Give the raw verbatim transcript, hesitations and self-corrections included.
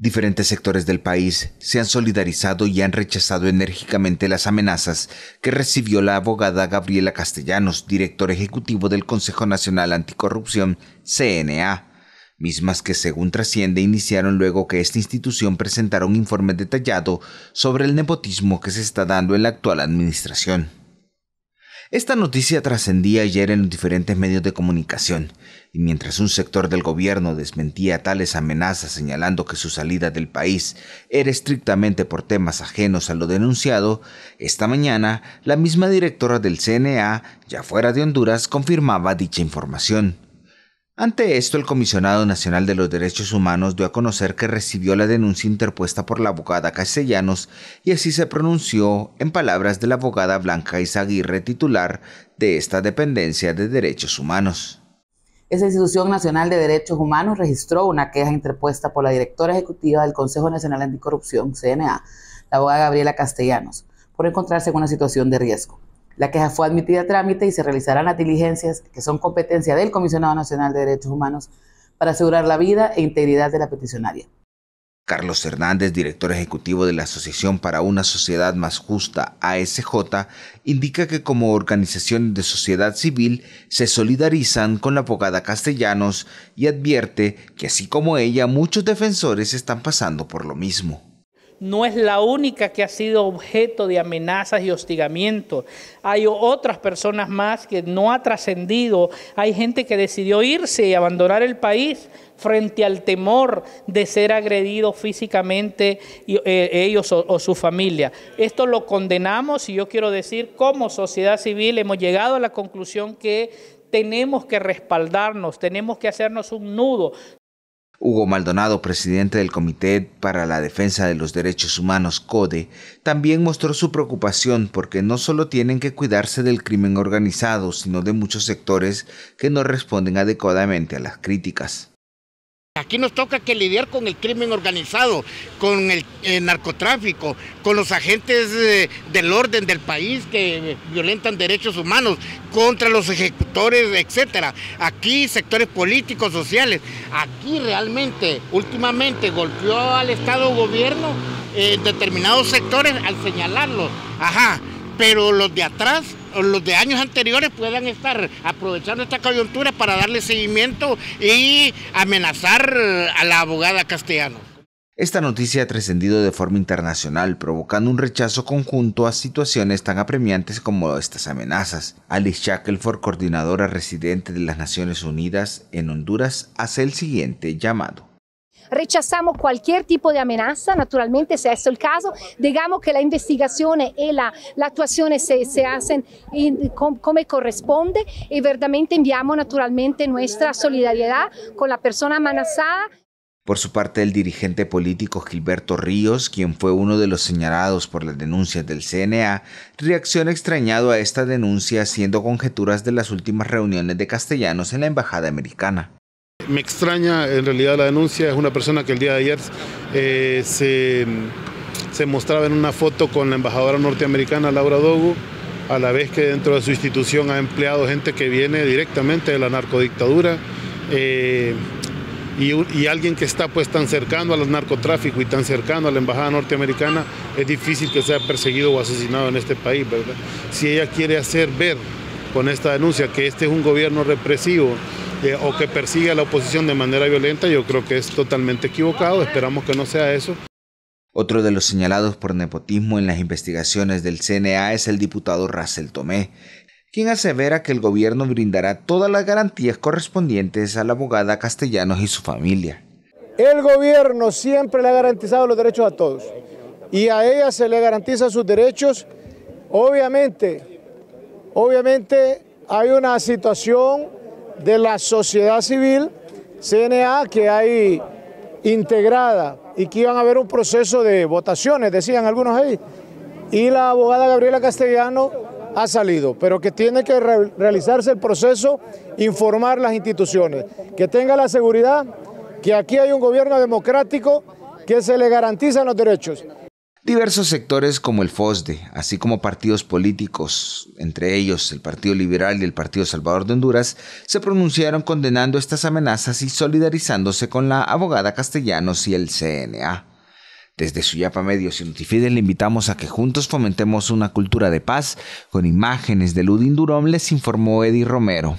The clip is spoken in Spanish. Diferentes sectores del país se han solidarizado y han rechazado enérgicamente las amenazas que recibió la abogada Gabriela Castellanos, director ejecutivo del Consejo Nacional Anticorrupción, C N A, mismas que, según trasciende, iniciaron luego que esta institución presentara un informe detallado sobre el nepotismo que se está dando en la actual administración. Esta noticia trascendía ayer en los diferentes medios de comunicación, y mientras un sector del gobierno desmentía tales amenazas señalando que su salida del país era estrictamente por temas ajenos a lo denunciado, esta mañana la misma directora del C N A, ya fuera de Honduras, confirmaba dicha información. Ante esto, el Comisionado Nacional de los Derechos Humanos dio a conocer que recibió la denuncia interpuesta por la abogada Castellanos y así se pronunció en palabras de la abogada Blanca Izaguirre, titular de esta dependencia de Derechos Humanos. Esa Institución Nacional de Derechos Humanos registró una queja interpuesta por la directora ejecutiva del Consejo Nacional Anticorrupción, C N A, la abogada Gabriela Castellanos, por encontrarse en una situación de riesgo. La queja fue admitida a trámite y se realizarán las diligencias que son competencia del Comisionado Nacional de Derechos Humanos para asegurar la vida e integridad de la peticionaria. Carlos Hernández, director ejecutivo de la Asociación para una Sociedad Más Justa, A S J, indica que como organizaciones de sociedad civil se solidarizan con la abogada Castellanos y advierte que así como ella, muchos defensores están pasando por lo mismo. No es la única que ha sido objeto de amenazas y hostigamiento. Hay otras personas más que no ha trascendido. Hay gente que decidió irse y abandonar el país frente al temor de ser agredidos físicamente eh, ellos o, o su familia. Esto lo condenamos y yo quiero decir, como sociedad civil hemos llegado a la conclusión que tenemos que respaldarnos, tenemos que hacernos un nudo. Hugo Maldonado, presidente del Comité para la Defensa de los Derechos Humanos, CODE, también mostró su preocupación porque no solo tienen que cuidarse del crimen organizado, sino de muchos sectores que no responden adecuadamente a las críticas. Aquí nos toca que lidiar con el crimen organizado, con el, el narcotráfico, con los agentes eh, del orden del país que violentan derechos humanos, contra los ejecutores, etcétera. Aquí sectores políticos, sociales, aquí realmente últimamente golpeó al Estado gobierno en eh, determinados sectores al señalarlos. Ajá, pero los de atrás, los de años anteriores puedan estar aprovechando esta coyuntura para darle seguimiento y amenazar a la abogada Castellanos. Esta noticia ha trascendido de forma internacional, provocando un rechazo conjunto a situaciones tan apremiantes como estas amenazas. Alice Shackleford, coordinadora residente de las Naciones Unidas en Honduras, hace el siguiente llamado. Rechazamos cualquier tipo de amenaza, naturalmente, si es el caso, digamos que la investigación y la, la actuación se, se hacen in, com, como corresponde y verdaderamente enviamos naturalmente nuestra solidaridad con la persona amenazada. Por su parte, el dirigente político Gilberto Ríos, quien fue uno de los señalados por las denuncias del C N A, reacciona extrañado a esta denuncia haciendo conjeturas de las últimas reuniones de Castellanos en la Embajada Americana. Me extraña en realidad la denuncia, es una persona que el día de ayer eh, se, se mostraba en una foto con la embajadora norteamericana Laura Dogu, a la vez que dentro de su institución ha empleado gente que viene directamente de la narcodictadura eh, y, y alguien que está pues tan cercano al narcotráfico y tan cercano a la embajada norteamericana, es difícil que sea perseguido o asesinado en este país, ¿verdad? Si ella quiere hacer ver con esta denuncia que este es un gobierno represivo, Eh, o que persigue a la oposición de manera violenta, yo creo que es totalmente equivocado, esperamos que no sea eso. Otro de los señalados por nepotismo en las investigaciones del C N A es el diputado Rasel Tomé, quien asevera que el gobierno brindará todas las garantías correspondientes a la abogada Castellanos y su familia. El gobierno siempre le ha garantizado los derechos a todos y a ella se le garantizan sus derechos. Obviamente, obviamente hay una situación de la sociedad civil C N A que hay integrada y que iban a haber un proceso de votaciones, decían algunos ahí, y la abogada Gabriela Castellanos ha salido, pero que tiene que re- realizarse el proceso, informar las instituciones, que tenga la seguridad que aquí hay un gobierno democrático que se le garantizan los derechos. Diversos sectores como el FOSDE, así como partidos políticos, entre ellos el Partido Liberal y el Partido Salvador de Honduras, se pronunciaron condenando estas amenazas y solidarizándose con la abogada Castellanos y el C N A. Desde Suyapa Medios y Notifides le invitamos a que juntos fomentemos una cultura de paz. Con imágenes de Ludin Durón les informó Eddie Romero.